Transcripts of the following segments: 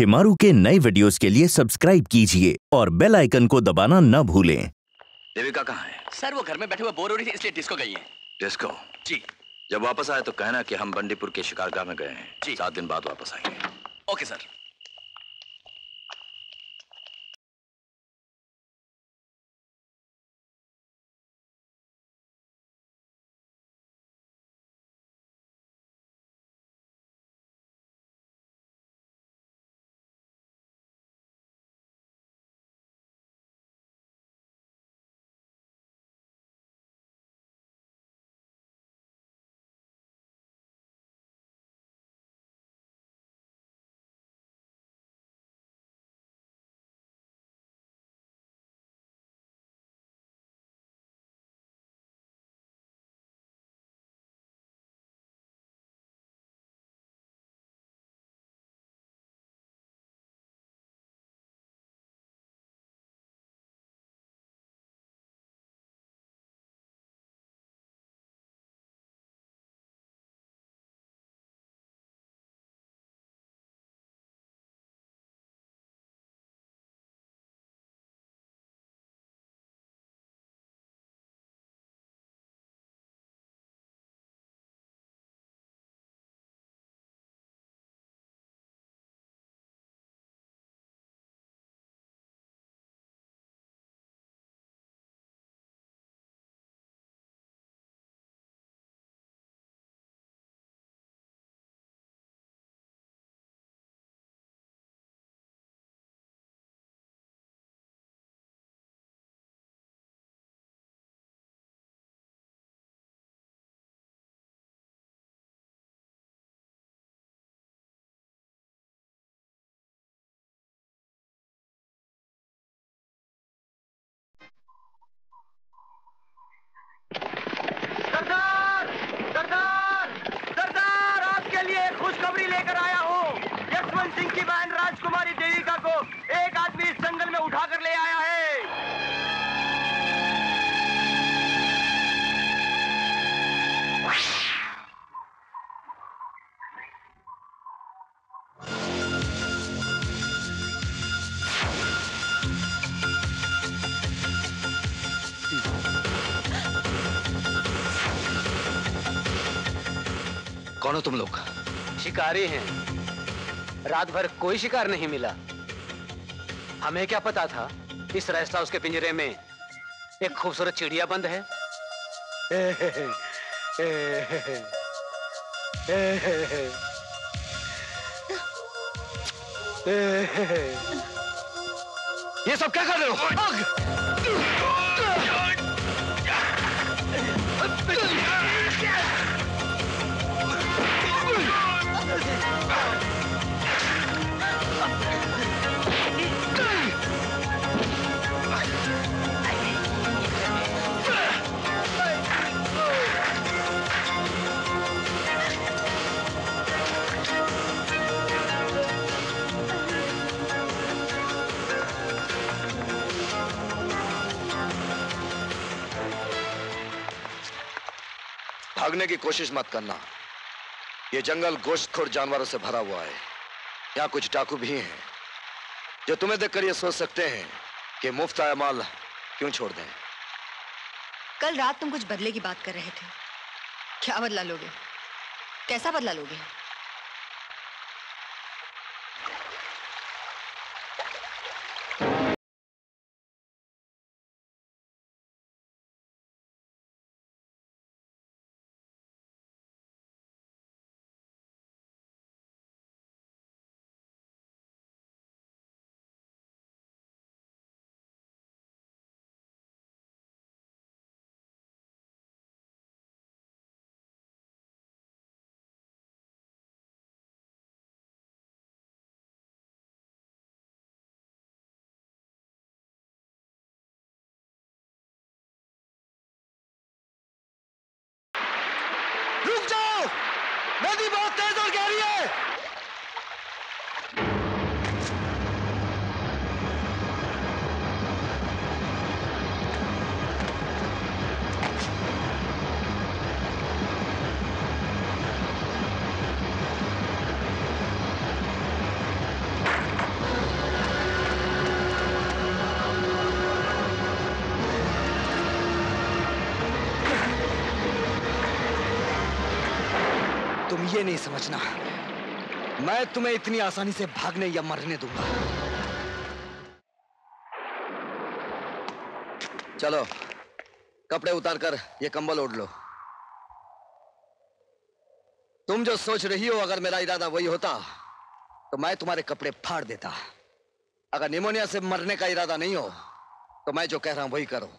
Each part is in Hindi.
शिमारू के नए वीडियोस के लिए सब्सक्राइब कीजिए और बेल आइकन को दबाना ना भूलें। देविका कहाँ है? सर वो घर में बैठे हुए बोर हो रही थी इसलिए डिस्को गई हैं। डिस्को? जी। जब वापस आए तो कहना कि हम बंडीपुर के शिकारगा में गए हैं, 7 दिन बाद वापस आएंगे। Okay sir. राजकुमारी देविका को एक आदमी इस जंगल में उठाकर ले आया है। कौन हो तुम लोग? शिकारी हैं। रात भर कोई शिकार नहीं मिला। हमें क्या पता था इस रास्ता उसके पिंजरे में एक खूबसूरत चिड़िया बंद है। ये सब क्या कर रहे हो? भागने की कोशिश मत करना। ये जंगल गोश्तखोर जानवरों से भरा हुआ है। यहाँ कुछ डाकू भी हैं जो तुम्हें देखकर ये सोच सकते हैं कि मुफ्त आया माल क्यों छोड़ दें। कल रात तुम कुछ बदले की बात कर रहे थे। क्या बदला लोगे? कैसा बदला लोगे? नदी बहुत तेज और गहरी है। ये नहीं समझना मैं तुम्हें इतनी आसानी से भागने या मरने दूंगा। चलो कपड़े उतारकर ये कंबल ओढ़ लो। तुम जो सोच रही हो अगर मेरा इरादा वही होता तो मैं तुम्हारे कपड़े फाड़ देता। अगर निमोनिया से मरने का इरादा नहीं हो तो मैं जो कह रहा हूं वही करो।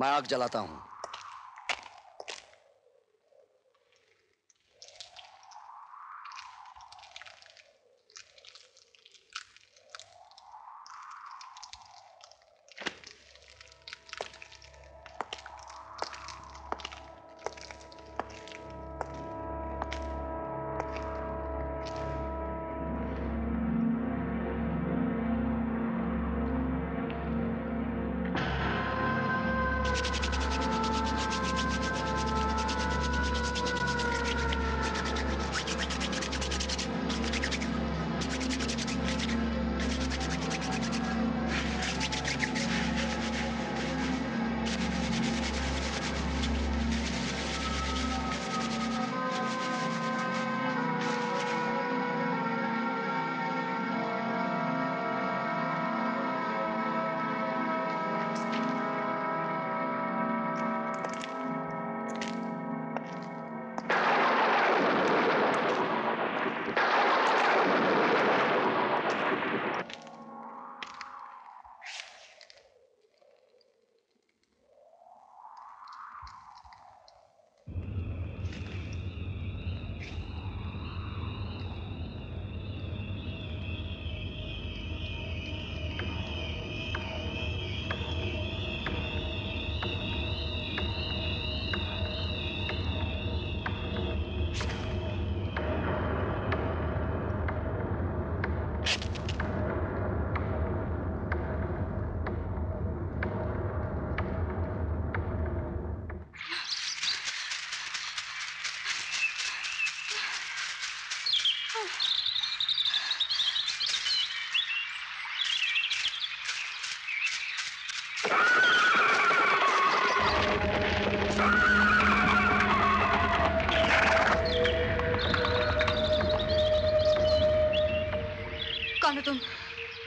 मैं आग जलाता हूं।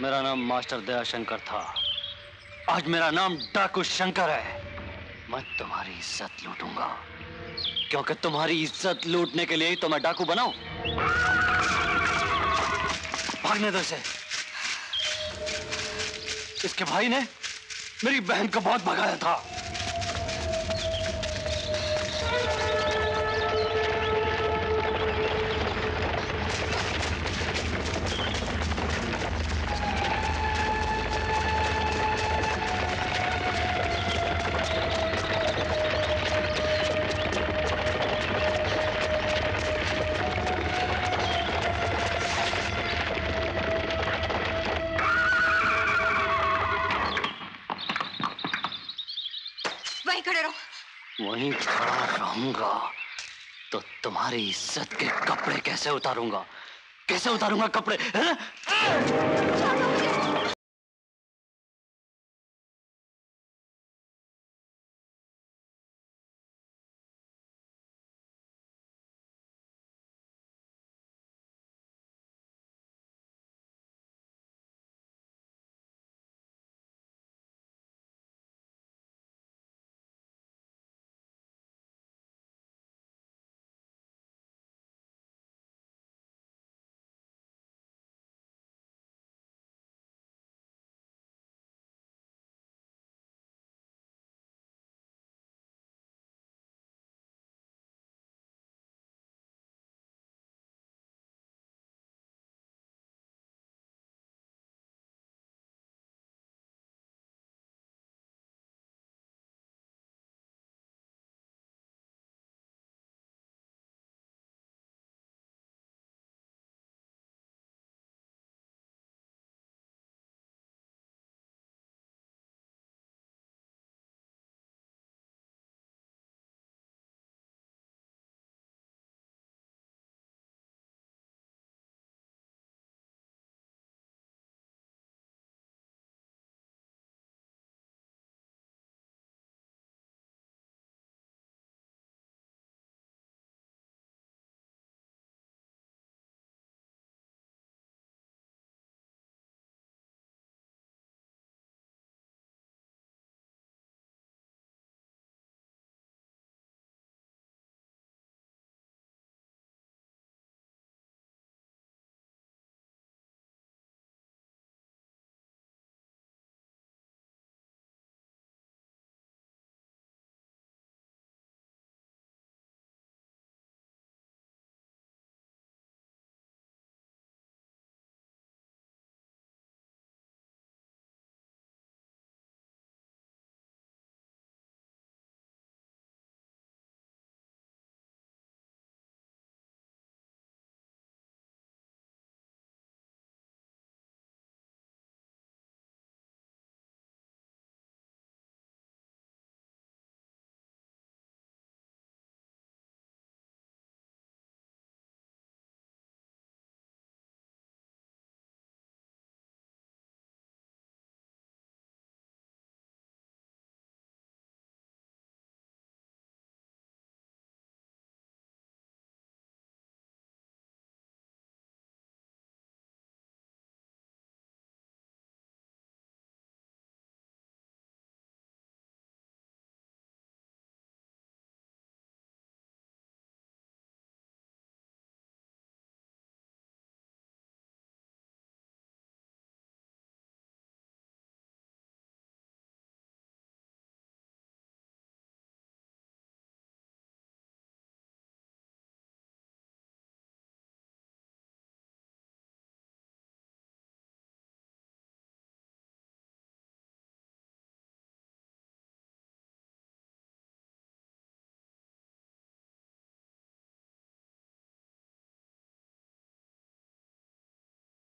मेरा नाम मास्टर दयाशंकर था, आज मेरा नाम डाकू शंकर है। मैं तुम्हारी इज्जत लूटूंगा, क्योंकि तुम्हारी इज्जत लूटने के लिए ही तो मैं डाकू बना हूं। भागने दो इसे। इसके भाई ने मेरी बहन को बहुत भगाया था। तुम्हारी इज्जत के कपड़े कैसे उतारूंगा? कैसे उतारूंगा कपड़े?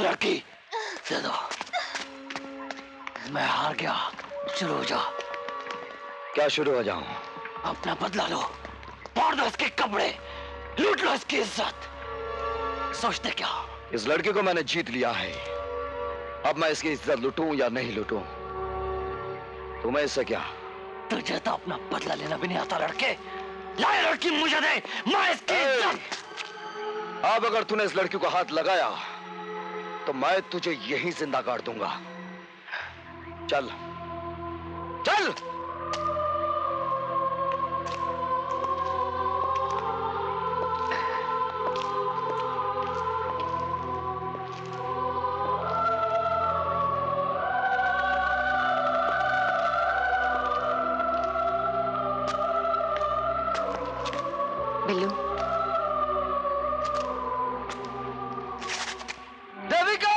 लड़की दे दो, मैं हार गया। शुरू हो जा। क्या शुरू हो जाऊं? अपना बदला लो, फाड़ दो इसके कपड़े, लूट लो इसकी इज्जत। सोचते क्या? इस लड़की को मैंने जीत लिया है, अब मैं इसकी इज्जत लूटूं या नहीं लूटूं, तुम्हें इससे क्या? तुझे तो अपना बदला लेना भी नहीं आता लड़के। लाए लड़की मुझे दे, मैं इसकी इज्जत। अब अगर तूने इस लड़की को हाथ लगाया तो मैं तुझे यहीं जिंदा काट दूंगा। चल चल। बिल्लू, देविका,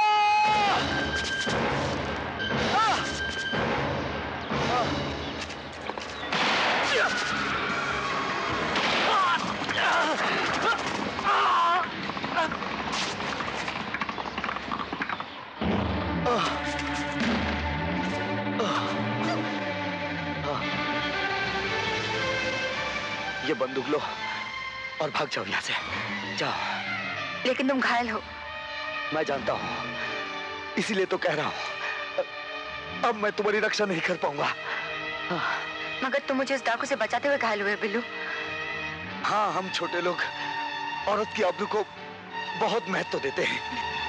ये बंदूक लो और भाग जाओ यहाँ से, जाओ। लेकिन तुम घायल हो। मैं जानता हूँ, इसीलिए तो कह रहा हूँ अब मैं तुम्हारी रक्षा नहीं कर पाऊंगा। हाँ। मगर तुम मुझे इस डाकू से बचाते हुए घायल हुए बिल्लू। हाँ, हम छोटे लोग औरत की आबरू को बहुत महत्व देते हैं।